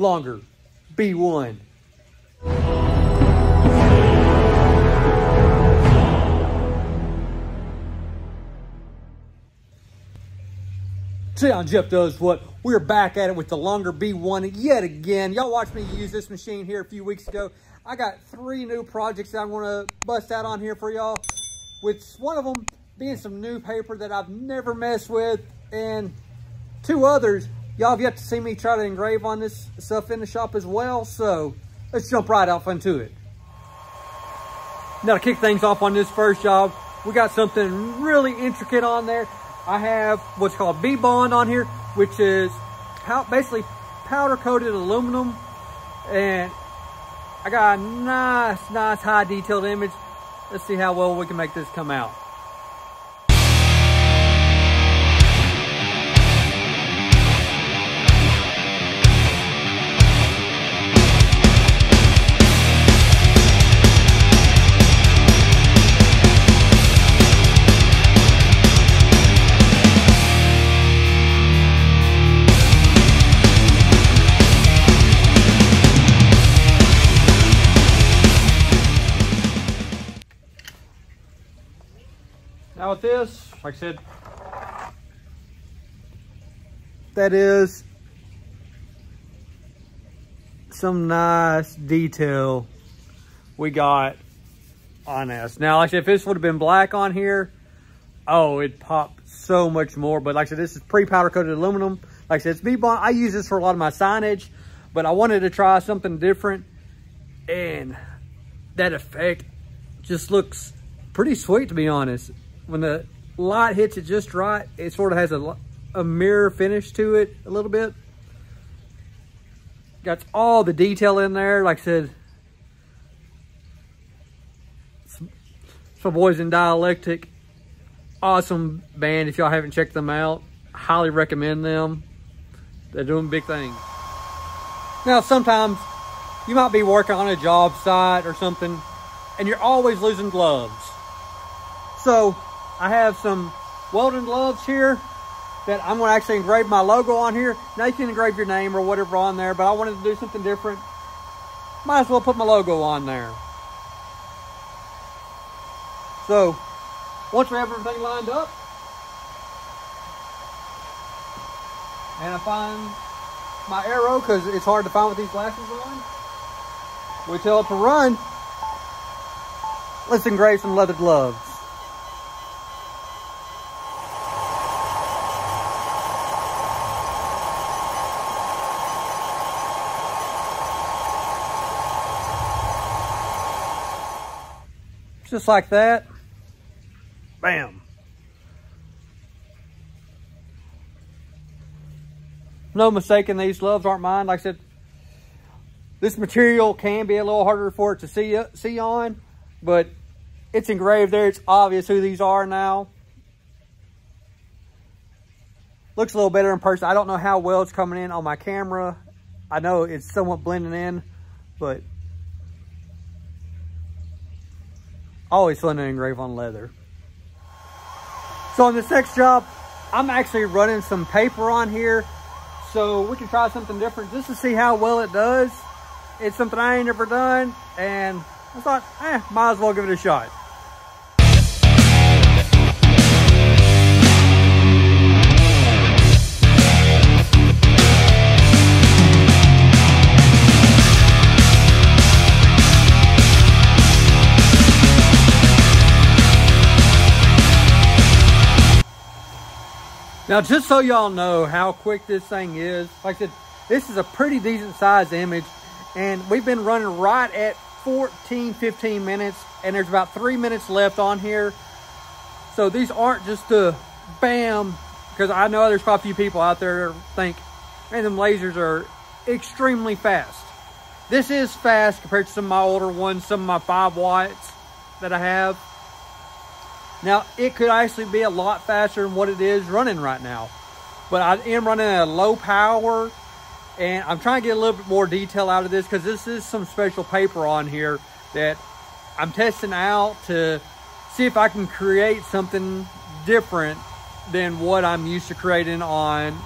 Longer B1. Sound Jeff does what? We're back at it with the Longer B1 yet again. Y'all watched me use this machine here a few weeks ago. I got three new projects that I want to bust out on here for y'all, with one of them being some new paper that I've never messed with, and two others y'all have yet to see me try to engrave on this stuff in the shop as well. So let's jump right off into it. Now, to kick things off on this first job, we got something really intricate on there. I have what's called B-bond on here, which is basically powder-coated aluminum. And I got a nice high-detailed image. Let's see how well we can make this come out. Now with this, like I said, that is some nice detail we got on this. Now, like I said, if this would have been black on here, oh, it'd pop so much more. But like I said, this is pre-powder coated aluminum. Like I said, it's B-bond. I use this for a lot of my signage, but I wanted to try something different, and that effect just looks pretty sweet, to be honest. When the light hits it just right, it sort of has a mirror finish to it a little bit. Got all the detail in there. Like I said, some boys in Dialectic, awesome band. If y'all haven't checked them out, highly recommend them. They're doing big things. Now, sometimes you might be working on a job site or something, and you're always losing gloves. So I have some welding gloves here that I'm gonna actually engrave my logo on here. Now you can engrave your name or whatever on there, but I wanted to do something different. Might as well put my logo on there. So once we have everything lined up, and I find my arrow, cause it's hard to find with these glasses on, we tell it to run. Let's engrave some leather gloves. Just like that. Bam. No mistaking, these gloves aren't mine. Like I said, this material can be a little harder for it to see on, but it's engraved there. It's obvious who these are now. Looks a little better in person. I don't know how well it's coming in on my camera. I know it's somewhat blending in, but always fun to engrave on leather. So on this next job, I'm actually running some paper on here so we can try something different just to see how well it does. It's something I ain't ever done, and I thought, might as well give it a shot. Now, just so y'all know how quick this thing is, like I said, this is a pretty decent sized image, and we've been running right at 15 minutes, and there's about 3 minutes left on here. So these aren't just a bam, because I know there's quite a few people out there that think, man, them lasers are extremely fast. This is fast compared to some of my older ones, some of my 5 watts that I have. Now, it could actually be a lot faster than what it is running right now. But I am running at a low power, and I'm trying to get a little bit more detail out of this, because this is some special paper on here that I'm testing out to see if I can create something different than what I'm used to creating on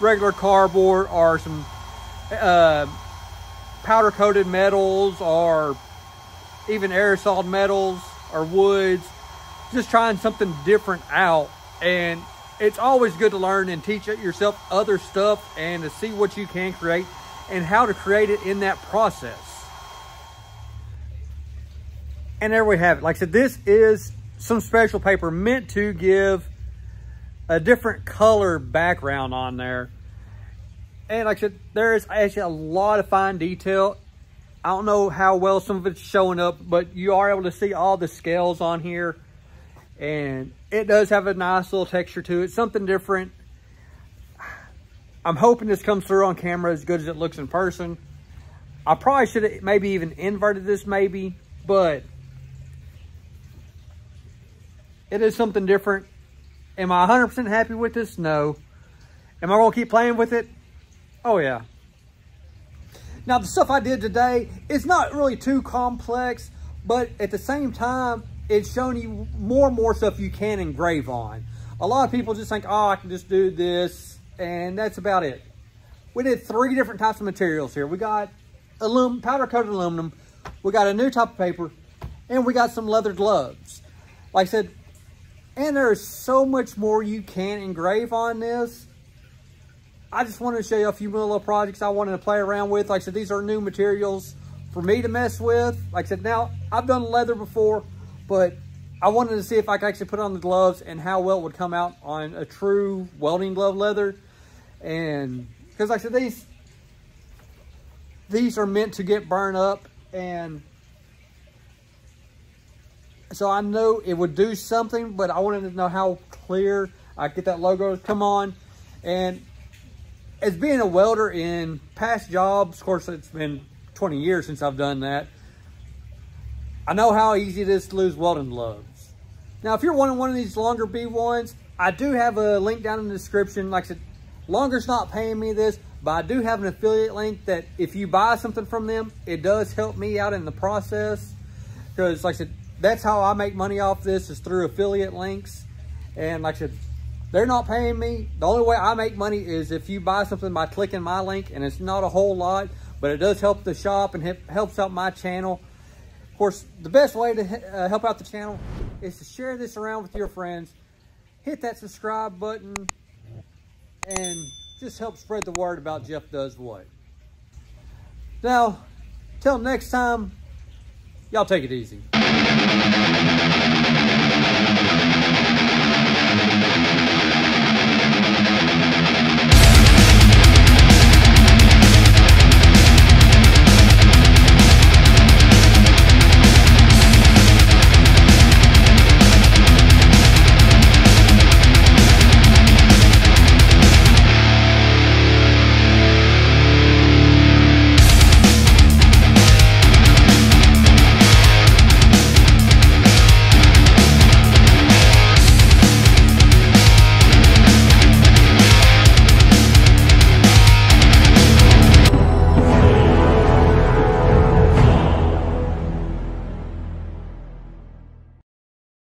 regular cardboard or some powder-coated metals or even aerosol metals or woods, just trying something different out. And it's always good to learn and teach yourself other stuff and to see what you can create and how to create it in that process. And there we have it. Like I said, this is some special paper meant to give a different color background on there. And like I said, there is actually a lot of fine detail. I don't know how well some of it's showing up, but you are able to see all the scales on here. And it does have a nice little texture to it, something different. I'm hoping this comes through on camera as good as it looks in person. I probably should have maybe even inverted this maybe, but it is something different. Am I 100% happy with this? No. Am I going to keep playing with it? Oh yeah. Now the stuff I did today, it's not really too complex, but at the same time, it's showing you more and more stuff you can engrave on. A lot of people just think, oh, I can just do this, and that's about it. We did 3 different types of materials here. We got aluminum, powder-coated aluminum, we got a new type of paper, and we got some leather gloves. Like I said, and there is so much more you can engrave on this. I just wanted to show you a few little projects I wanted to play around with. Like I said, these are new materials for me to mess with. Like I said, now, I've done leather before, but I wanted to see if I could actually put on the gloves and how well it would come out on a true welding glove leather. And because like I said, these are meant to get burned up. And so I know it would do something, but I wanted to know how clear I could get that logo to come on. And as being a welder in past jobs, of course, it's been 20 years since I've done that. I know how easy it is to lose welding gloves. Now, if you're wanting one of these Longer B1s, I do have a link down in the description. Like I said, Longer's not paying me this, but I do have an affiliate link that if you buy something from them, it does help me out in the process. Because like I said, that's how I make money off this, is through affiliate links. And like I said, they're not paying me. The only way I make money is if you buy something by clicking my link, and it's not a whole lot, but it does help the shop and helps out my channel. Of course, the best way to help out the channel is to share this around with your friends, hit that subscribe button, and just help spread the word about Jeff Does What. Now, till next time, y'all take it easy.